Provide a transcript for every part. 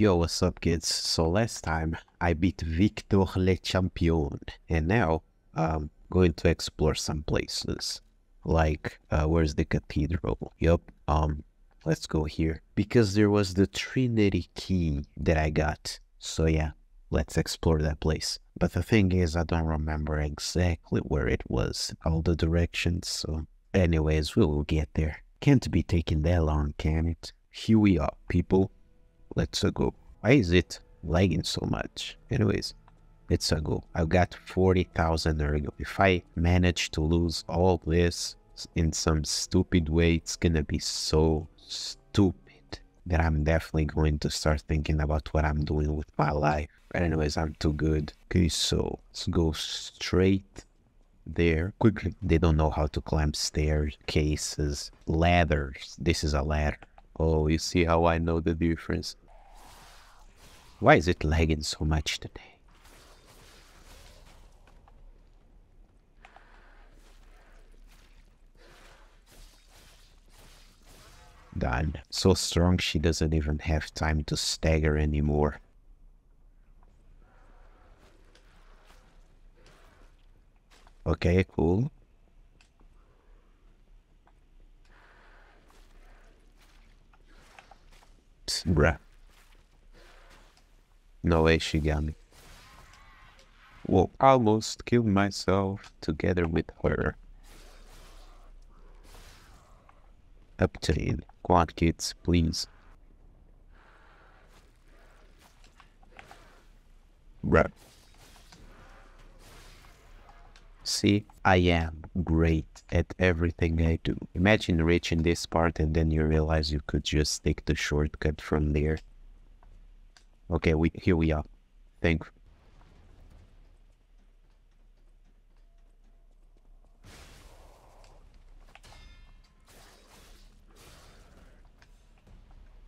Yo, what's up kids? So last time I beat Victor Le Champion, and now I'm going to explore some places, like where's the cathedral? Yup, let's go here, because there was the Trinity Key that I got, so yeah, let's explore that place. But the thing is, I don't remember exactly where it was, all the directions, so anyways, we will get there. Can't be taking that long, can it? Here we are, people. Let's go. Why is it lagging so much? Anyways, let's go. I've got 40,000 ergo. If I manage to lose all this in some stupid way, it's gonna be so stupid that I'm definitely going to start thinking about what I'm doing with my life. But anyways, I'm too good. Okay, so let's go straight there. Quickly. They don't know how to climb staircases, ladders. This is a ladder. Oh, you see how I know the difference? Why is it lagging so much today? Done. So strong she doesn't even have time to stagger anymore. Okay, cool. Bruh. No way she got me. Whoa, almost killed myself together with her. Up to it. Come on, kids, please. Bruh. See, I am great at everything I do. Imagine reaching this part and then you realize you could just take the shortcut from there. Okay, here we are. Thank you.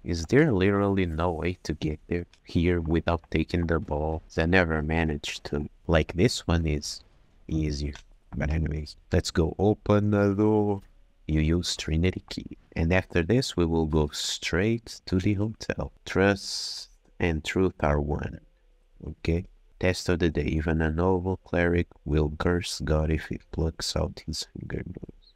Is there literally no way to get there here without taking the ball? I never managed to. Like this one is easier. But anyways, let's go open the door. You use Trinity Key. And after this, we will go straight to the hotel. Trust and truth are one. Okay. Test of the day. Even a noble cleric will curse God if he plucks out his fingernails.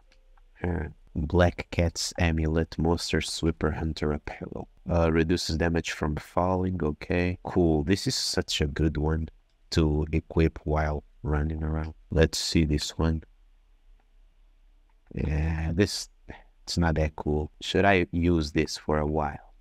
Black Cat's Amulet, Monster Sweeper, Hunter Apparel. Reduces damage from falling. Okay. Cool. This is such a good one to equip while running around. Let's see this one. Yeah, this, it's not that cool. Should I use this for a while?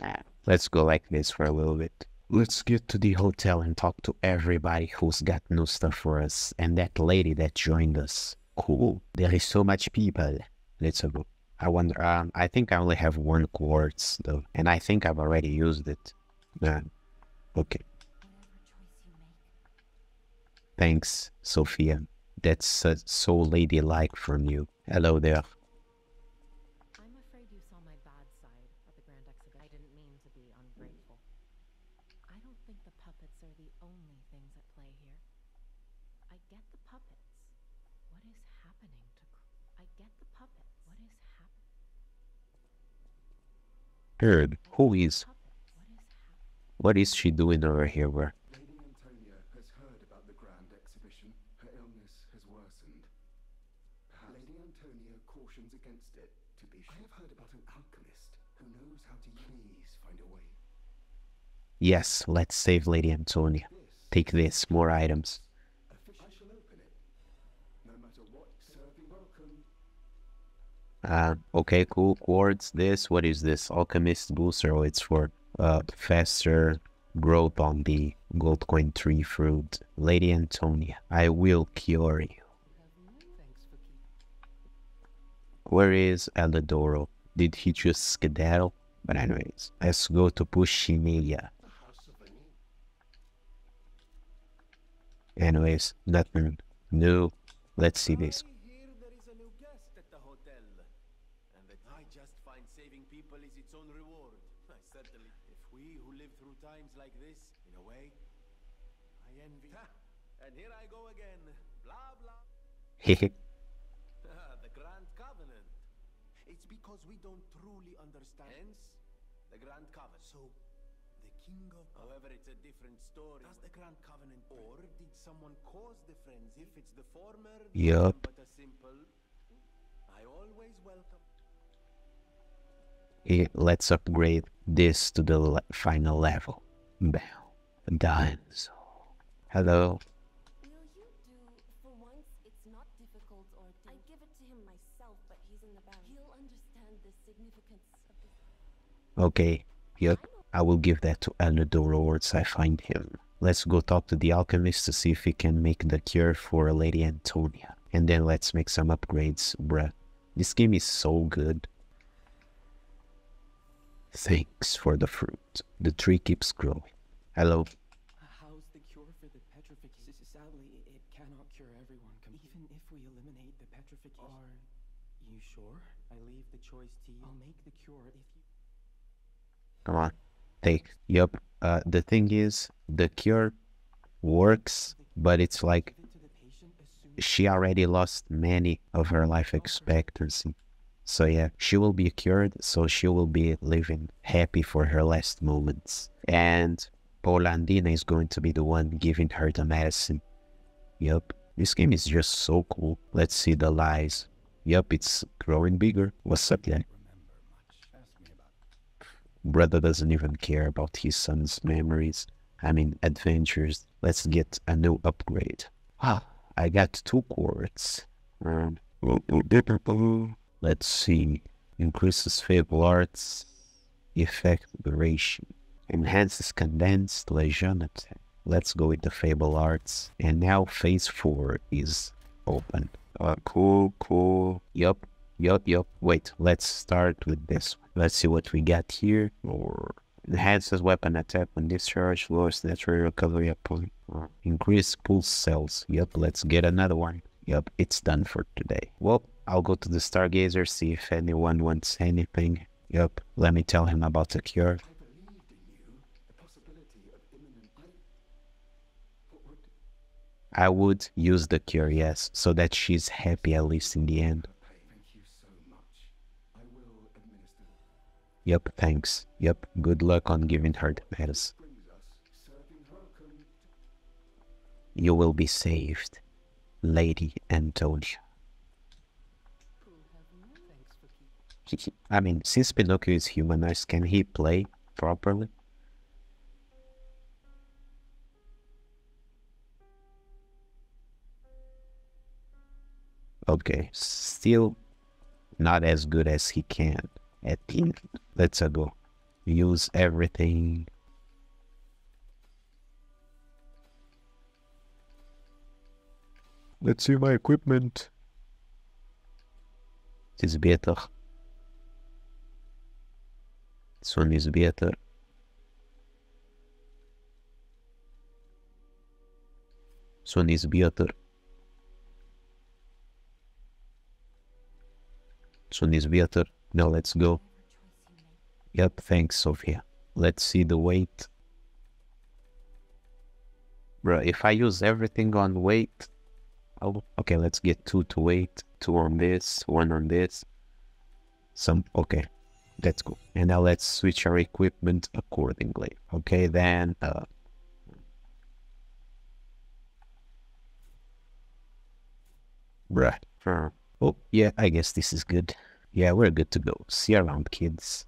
Nah. Let's go like this for a little bit. Let's get to the hotel and talk to everybody who's got new stuff for us. And that lady that joined us. Cool. There is so much people. Let's go. I wonder, I think I only have one quartz though. And I think I've already used it. Okay. Thanks, Sophia. That's so ladylike from you. Hello there. I'm afraid you saw my bad side at the Grand Exhibition. I didn't mean to be ungrateful. I don't think the puppets are the only things at play here. I get the puppets. What is happening to... I get the puppets. What is happening? Heard. Who is... What is she doing over here? Where? Lady Antonia has heard about the Grand Exhibition. Her illness has worsened. Lady Antonia cautions against it, to be sure. I have heard about an alchemist who knows how to please find a way. Yes, let's save Lady Antonia. Take this, more items. I shall open it. No matter what, serve you welcome. Okay, cool. Quartz, this. What is this? Alchemist booster. Oh, it's for faster growth on the gold coin tree fruit. Lady Antonia, I will cure you. Where is Elidoro? Did he just skedaddle? But anyways, let's go to Pushimiya. Anyways, nothing new. Let's see this. And here I go again, blah blah. The Grand Covenant. It's because we don't truly understand. Hence, the Grand Covenant. So, the key different story. Does the Grand Covenant or did someone cause the frenzy? If it's the former, yep. But a simple, I always welcome. Let's upgrade this to the final level. Bam. Done. So, hello. Okay, yep, I will give that to Elnador once I find him. Let's go talk to the alchemist to see if he can make the cure for Lady Antonia. And then let's make some upgrades, bruh. This game is so good. Thanks for the fruit. The tree keeps growing. Hello. How's the cure for the petrification? Sadly, it cannot cure everyone. Even if we eliminate the petrification. Are you sure? I leave the choice to you. I'll make the cure if you... Come on, take. Yup. The thing is, the cure works, but it's like she already lost many of her life expectancy. So yeah, she will be cured, so she will be living happy for her last moments. And Paulandina is going to be the one giving her the medicine. Yup. This game is just so cool. Let's see the lies. Yup, it's growing bigger. What's up, yeah? Brother doesn't even care about his son's memories. I mean, adventures. Let's get a new upgrade. Ah, I got 2 quartz. Let's see. Increases Fable Arts. Effect duration. Enhances Condensed Legion attack. Let's go with the Fable Arts. And now phase 4 is open. Cool, cool. Yup. Yup, yup. Wait, let's start with this one. Let's see what we got here. Enhances weapon attack when discharge, lowers natural recovery upon. Increase pulse cells. Yup, let's get another one. Yup, it's done for today. Well, I'll go to the Stargazer, see if anyone wants anything. Yup, let me tell him about the cure. I would use the cure, yes, so that she's happy at least in the end. Yep, thanks. Yep, good luck on giving her the medicine. You will be saved, Lady Antonia. I mean, since Pinocchio is humanized, can he play properly? Okay, still not as good as he can. At the end. Let's go. Use everything. Let's see my equipment. This is better. This one is better. This one is better. This one is better. Now let's go. Yep, thanks, Sophia. Let's see the weight. Bruh, if I use everything on weight... I'll... Okay, let's get 2 to weight. 2 on this, 1 on this. Some... Okay, that's cool. And now let's switch our equipment accordingly. Okay, then... Bruh. Oh, yeah, I guess this is good. Yeah, we're good to go. See you around, kids.